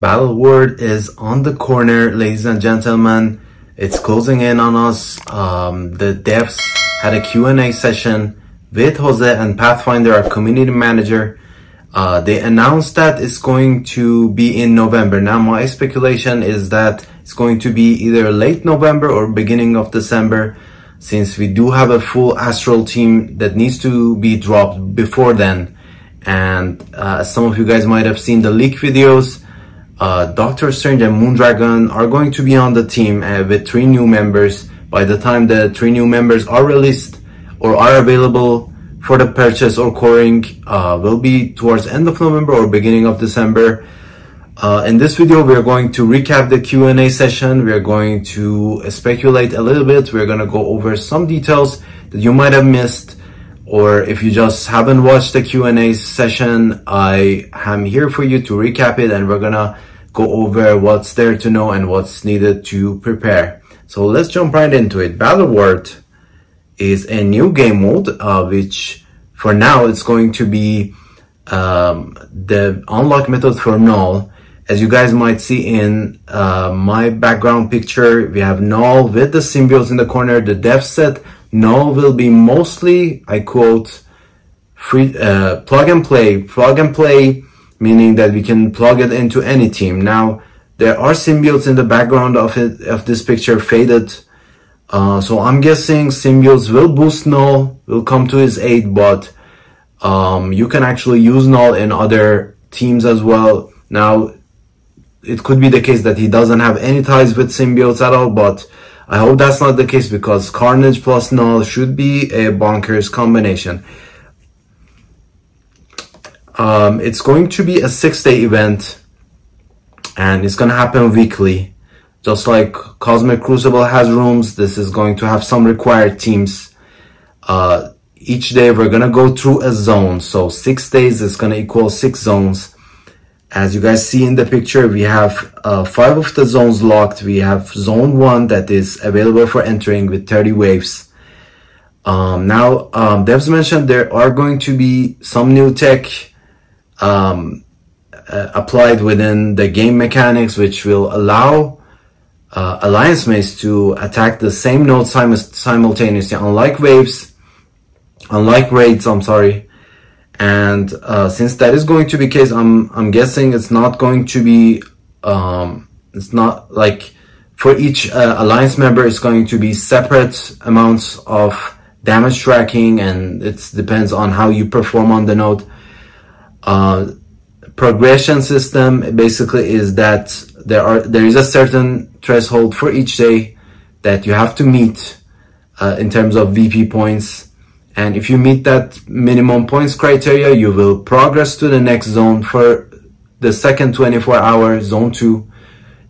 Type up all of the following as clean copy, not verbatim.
Battleworld is on the corner, ladies and gentlemen. It's closing in on us. The devs had a Q&A session with Jose and Pathfinder, our community manager. They announced that it's going to be in November. Now, my speculation is that it's going to be either late November or beginning of December, since we do have a full Astral team that needs to be dropped before then. And some of you guys might have seen the leak videos. Dr. Strange and Moondragon are going to be on the team with 3 new members. By the time the 3 new members are released or are available for the purchase or coring, will be towards end of November or beginning of December. In this video, we are going to recap the Q&A session. We are going to speculate a little bit. We're going to go over some details that you might have missed. Or if you just haven't watched the Q&A session, I am here for you to recap it, and we're gonna go over what's there to know and what's needed to prepare. So let's jump right into it. Battleworld is a new game mode, which for now it's going to be the unlock method for Null. As you guys might see in my background picture, we have Null with the symbiotes in the corner. The dev set Null will be mostly, I quote, free, plug and play, meaning that we can plug it into any team. Now, there are symbiotes in the background of this picture faded. So I'm guessing symbiotes will boost Null, will come to his aid, but you can actually use Null in other teams as well. Now, it could be the case that he doesn't have any ties with symbiotes at all, but I hope that's not the case, because Carnage plus Null should be a bonkers combination. It's going to be a 6-day event, and it's going to happen weekly. Just like Cosmic Crucible has rooms, this is going to have some required teams. Each day we're going to go through a zone, so 6 days is going to equal 6 zones. As you guys see in the picture, we have 5 of the zones locked. We have zone 1 that is available for entering with 30 waves. Devs mentioned there are going to be some new tech applied within the game mechanics, which will allow alliance mates to attack the same node simultaneously, unlike waves, unlike raids, I'm sorry. And since that is going to be the case, I'm guessing it's not going to be it's not like for each alliance member it's going to be separate amounts of damage tracking, and it depends on how you perform on the node. Progression system basically is that there is a certain threshold for each day that you have to meet in terms of VP points. And if you meet that minimum points criteria, you will progress to the next zone for the second 24-hour, zone 2.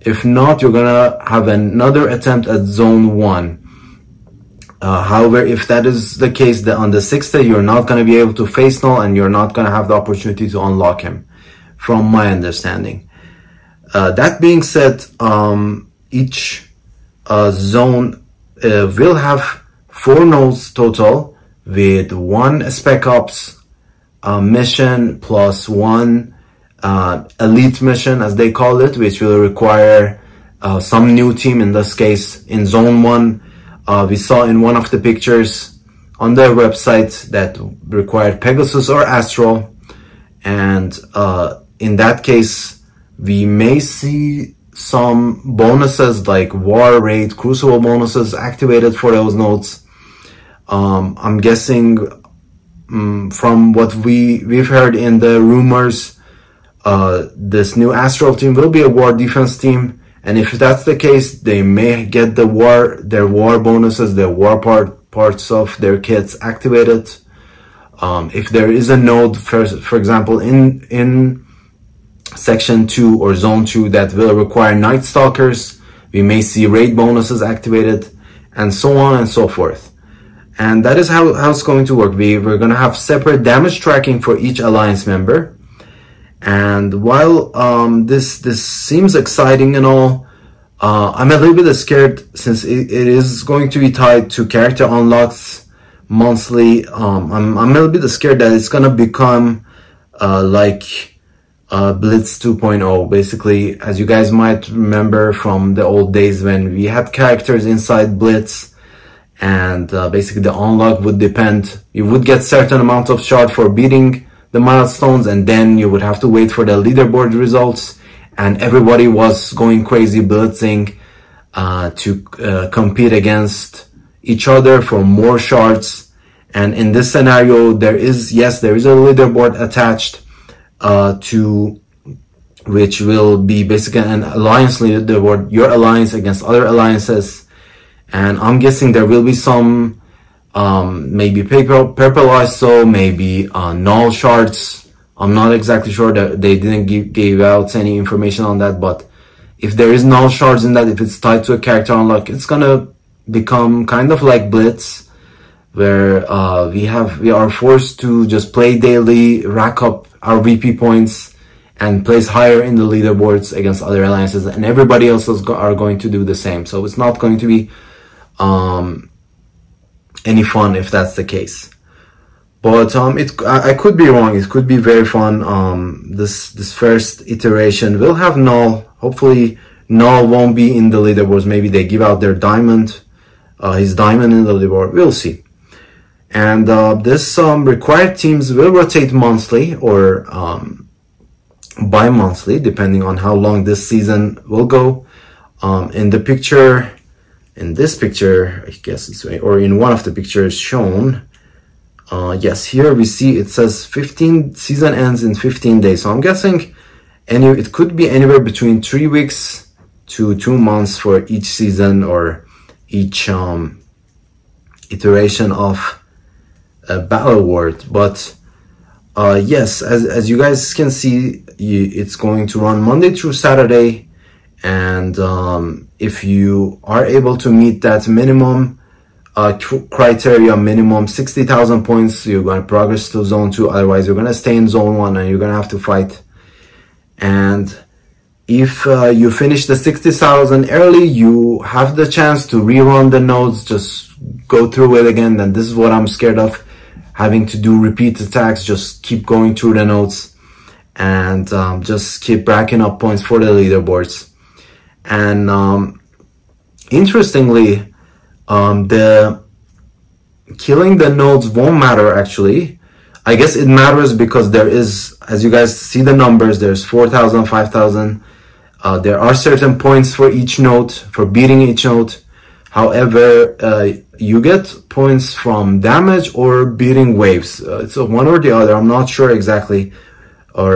If not, you're gonna have another attempt at zone 1. However, if that is the case, that on the 6th day, you're not gonna be able to face Null, and you're not gonna have the opportunity to unlock him, from my understanding. That being said, each zone will have 4 nodes total, with 1 Spec Ops mission plus 1 elite mission, as they call it, which will require some new team. In this case, in zone 1, we saw in one of the pictures on their website that required Pegasus or Astral, and in that case we may see some bonuses like War, Raid, Crucible bonuses activated for those nodes. I'm guessing from what we've heard in the rumors, this new Astral team will be a war defense team, and if that's the case, they may get their war bonuses, their war parts of their kits activated. If there is a node, for example, in section 2 or zone 2 that will require Knight Stalkers, we may see raid bonuses activated, and so on and so forth. And that is how it's going to work. We're going to have separate damage tracking for each alliance member. And while this seems exciting and all, I'm a little bit scared, since it is going to be tied to character unlocks monthly. I'm a little bit scared that it's going to become like Blitz 2.0. basically, as you guys might remember from the old days when we had characters inside Blitz, and basically the unlock would depend, you would get certain amount of shard for beating the milestones, and then you would have to wait for the leaderboard results, and everybody was going crazy blitzing to compete against each other for more shards. And in this scenario, there is, yes, there is a leaderboard attached to which will be basically an alliance leaderboard, your alliance against other alliances. And I'm guessing there will be some maybe purple ISO, maybe null shards. I'm not exactly sure, that they didn't give out any information on that, but if there is null shards in that, if it's tied to a character unlock, it's gonna become kind of like Blitz, where we are forced to just play daily, rack up our VP points, and place higher in the leaderboards against other alliances, and everybody else is going to do the same. So it's not going to be any fun if that's the case. But I could be wrong. It could be very fun. This first iteration will have Null. Hopefully Null won't be in the leaderboards. Maybe they give out their diamond, his diamond in the leaderboard. We'll see. And this required teams will rotate monthly or bi-monthly, depending on how long this season will go. In this picture, I guess it's, or in one of the pictures shown, yes, here we see it says 15, season ends in 15 days. So I'm guessing it could be anywhere between 3 weeks to 2 months for each season or each iteration of Battleworld. But yes, as you guys can see, it's going to run Monday through Saturday, and if you are able to meet that minimum criteria, minimum 60,000 points, you're going to progress to Zone 2, otherwise you're going to stay in Zone 1 and you're going to have to fight. And if you finish the 60,000 early, you have the chance to rerun the nodes, just go through it again. And this is what I'm scared of, having to do repeat attacks, just keep going through the nodes and just keep racking up points for the leaderboards. And interestingly, the killing the nodes won't matter. Actually, I guess it matters because there is, as you guys see the numbers, there's 4,000, 5,000. There are certain points for each node, for beating each node. However, you get points from damage or beating waves. It's one or the other. I'm not sure exactly. Or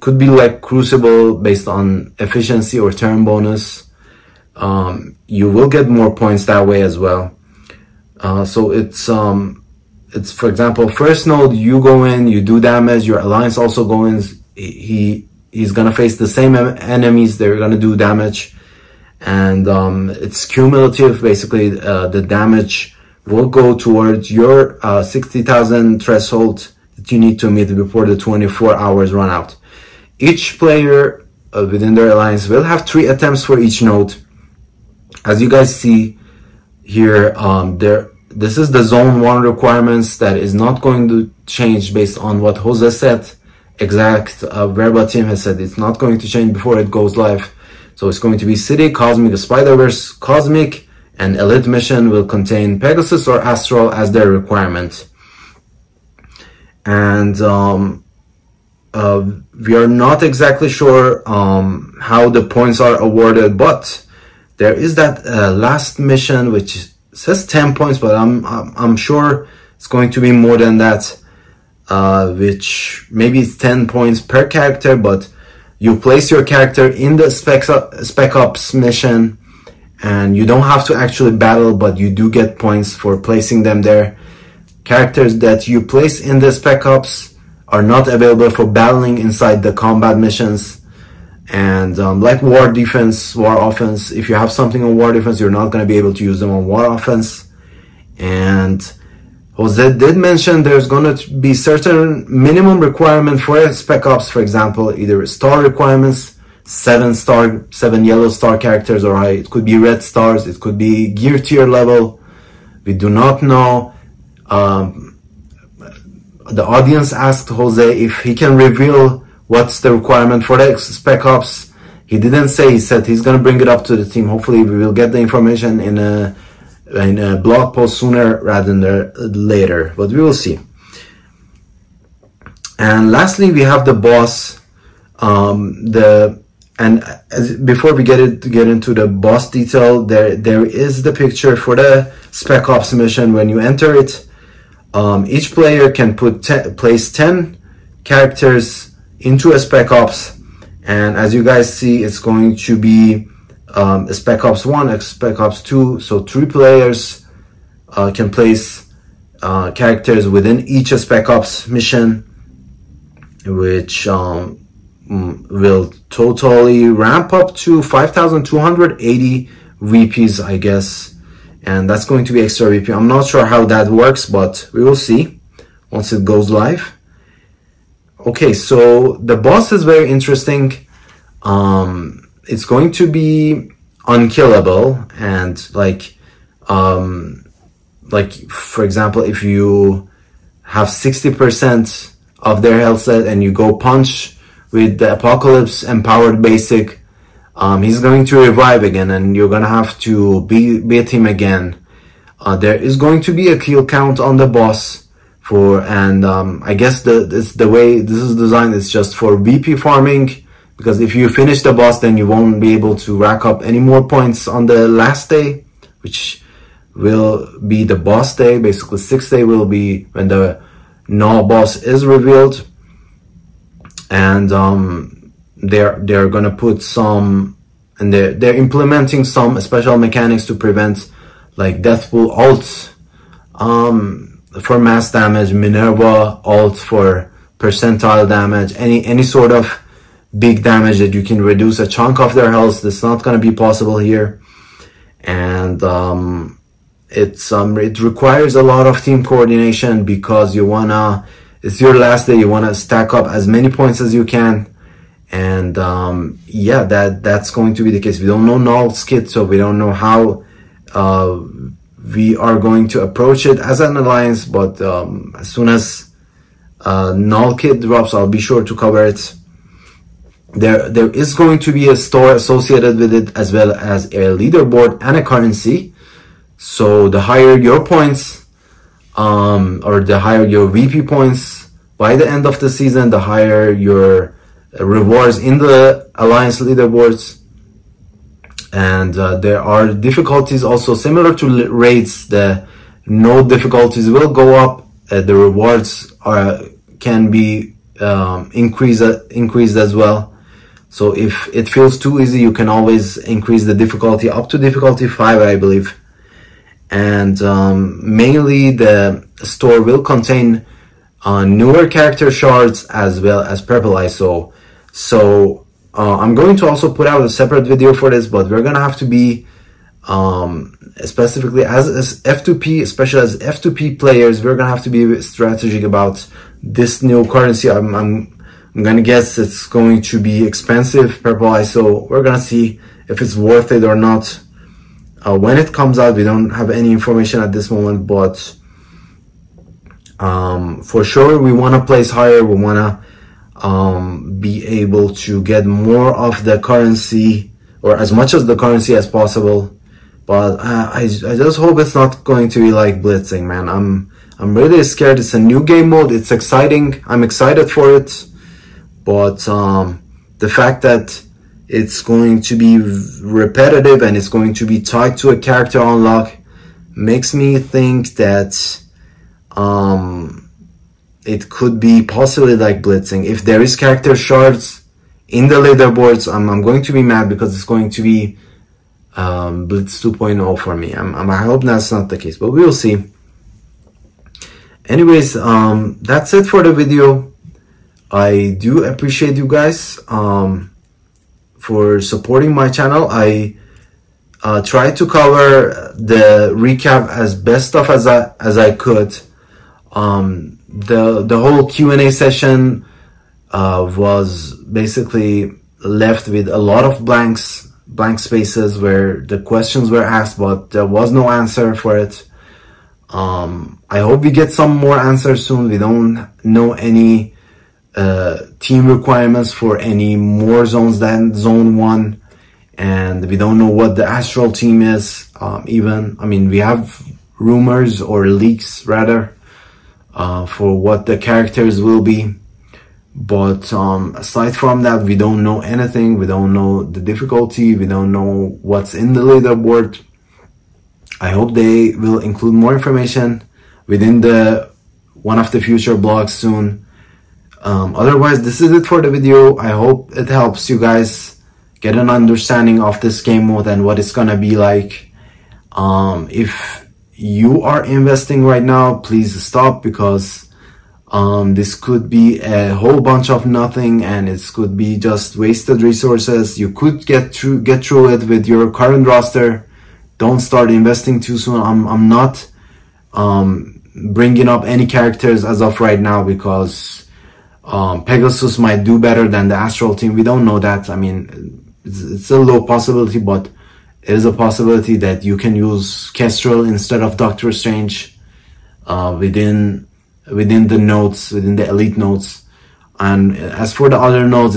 could be like Crucible, based on efficiency or turn bonus. You will get more points that way as well. So it's, for example, first node, you go in, you do damage. Your alliance also goes in. He's gonna face the same enemies. They're gonna do damage. And it's cumulative. Basically, the damage will go towards your 60,000 threshold that you need to meet before the 24 hours run out. Each player within their alliance will have 3 attempts for each node. As you guys see here, this is the Zone 1 requirements that is not going to change based on what Jose said. Exact verbatim has said it's not going to change before it goes live. So it's going to be City, Cosmic, Spider-Verse, Cosmic, and Elite Mission will contain Pegasus or Astral as their requirement. And we are not exactly sure how the points are awarded, but there is that last mission which says 10 points, but I'm sure it's going to be more than that, which maybe it's 10 points per character, but you place your character in the Spec Ops mission, and you don't have to actually battle, but you do get points for placing them there. Characters that you place in the Spec Ops are not available for battling inside the combat missions. And like War Defense, War Offense, if you have something on War Defense, you're not going to be able to use them on War Offense. And Jose did mention there's going to be certain minimum requirement for Spec Ops, for example, either star requirements, 7 yellow star characters, or it could be red stars, it could be gear tier level. We do not know. The audience asked Jose if he can reveal what's the requirement for the Spec Ops. He didn't say. He said he's going to bring it up to the team. Hopefully we will get the information in a blog post sooner rather than later, but we will see. And lastly, we have the boss. Before we get into the boss detail, there is the picture for the Spec Ops mission. When you enter it, each player can place 10 characters into a Spec Ops, and as you guys see, it's going to be a Spec Ops 1, a Spec Ops 2, so 3 players can place characters within each Spec Ops mission, which will totally ramp up to 5,280 VPs, I guess, and that's going to be extra VP. I'm not sure how that works, but we will see once it goes live. Okay, so the boss is very interesting. It's going to be unkillable, and like for example, if you have 60% of their health set and you go punch with the Apocalypse empowered basic, he's going to revive again, and you're gonna have to beat him again. There is going to be a kill count on the boss I guess the way this is designed is just for VP farming, because if you finish the boss, then you won't be able to rack up any more points on the last day, which will be the boss day. Basically, 6th day will be when the Null boss is revealed. And they're gonna put some, and they're implementing some special mechanics to prevent like Deadpool alt for mass damage, Minerva alt for percentile damage, any sort of big damage that you can reduce a chunk of their health. That's not gonna be possible here, and it requires a lot of team coordination, because it's your last day. You want to stack up as many points as you can, and yeah, that's going to be the case. We don't know Null's kit, so we don't know how we are going to approach it as an alliance, but as soon as Null kit drops, I'll be sure to cover it. There is going to be a store associated with it, as well as a leaderboard and a currency. So the higher your points, or the higher your VP points by the end of the season, the higher your rewards in the alliance leaderboards. And there are difficulties also similar to raids. The node difficulties will go up. The rewards can be increased as well. So if it feels too easy, you can always increase the difficulty up to difficulty 5, I believe. And mainly the store will contain newer character shards as well as purple ISO. So I'm going to also put out a separate video for this, but we're gonna have to be specifically as F2P, especially as F2P players, we're gonna have to be strategic about this new currency. I'm gonna guess it's going to be expensive, purple ISO. We're gonna see if it's worth it or not. When it comes out, we don't have any information at this moment, but for sure we want to place higher. We want to be able to get more of the currency, or as much of the currency as possible. But I just hope it's not going to be like blitzing, man. I'm really scared. It's a new game mode. It's exciting. I'm excited for it, but the fact that it's going to be repetitive and it's going to be tied to a character unlock makes me think that it could be possibly like blitzing. If there is character shards in the leaderboards, I'm going to be mad, because it's going to be Blitz 2.0 for me. I hope that's not the case, but we'll see. Anyways, that's it for the video. I do appreciate you guys for supporting my channel. I tried to cover the recap as best of as I could. The whole Q&A session was basically left with a lot of blank spaces where the questions were asked, but there was no answer for it. I hope we get some more answers soon. We don't know any team requirements for any more zones than zone 1, and we don't know what the Astral team is even. I mean, we have rumors or leaks rather for what the characters will be, but aside from that, we don't know anything. We don't know the difficulty, we don't know what's in the leaderboard. I hope they will include more information within the one of the future blogs soon. Otherwise, this is it for the video. I hope it helps you guys get an understanding of this game mode and what it's gonna be like. If you are investing right now, please stop, because this could be a whole bunch of nothing, and it could be just wasted resources. You could get through it with your current roster. Don't start investing too soon. I'm not bringing up any characters as of right now, because Pegasus might do better than the Astral team. We don't know that. I mean, it's a low possibility, but it is a possibility that you can use Kestrel instead of Dr. Strange within the nodes, within the elite nodes. And as for the other nodes,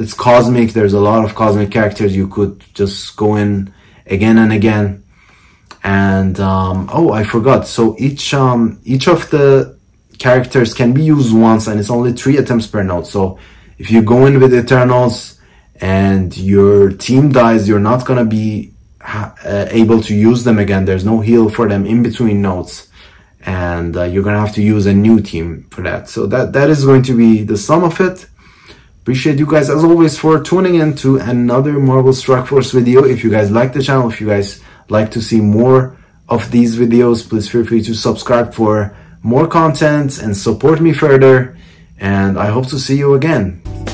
it's cosmic. There's a lot of cosmic characters. You could just go in again and again. And oh, I forgot. So each of the characters can be used once, and it's only 3 attempts per node. So if you go in with Eternals and your team dies, you're not gonna be able to use them again. There's no heal for them in between nodes, and you're gonna have to use a new team for that. So that is going to be the sum of it. Appreciate you guys as always for tuning in to another Marvel Strike Force video. If you guys like the channel, if you guys like to see more of these videos, please feel free to subscribe for more content and support me further, and I hope to see you again.